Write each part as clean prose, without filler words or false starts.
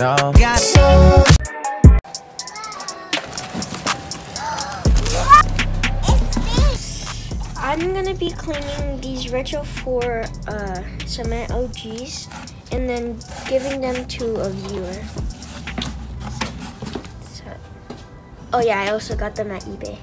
know. Got it. I'm gonna be cleaning these retro for cement OGs and then giving them to a viewer. So, oh yeah, I also got them at eBay.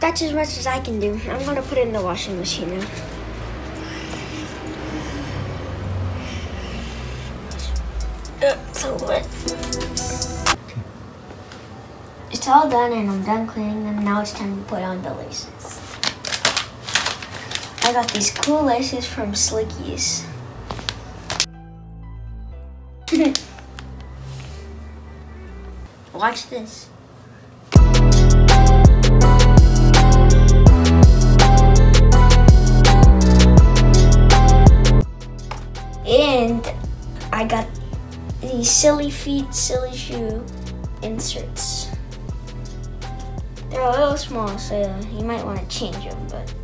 That's as much as I can do. I'm gonna put it in the washing machine now. It's so wet. It's all done and I'm done cleaning them. Now it's time to put on the laces. I got these cool laces from Slickies. Watch this. And I got the Silly Feet, Silly Shoe inserts. They're a little small, so you might want to change them, but.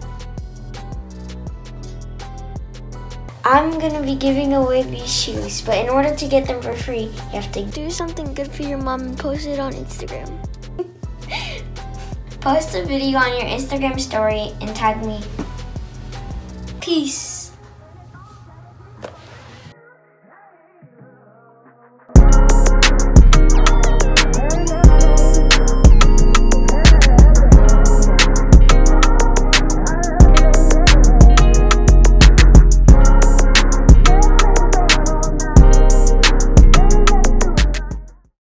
I'm gonna be giving away these shoes, but in order to get them for free, you have to do something good for your mom and post it on Instagram. Post a video on your Instagram story and tag me. Peace.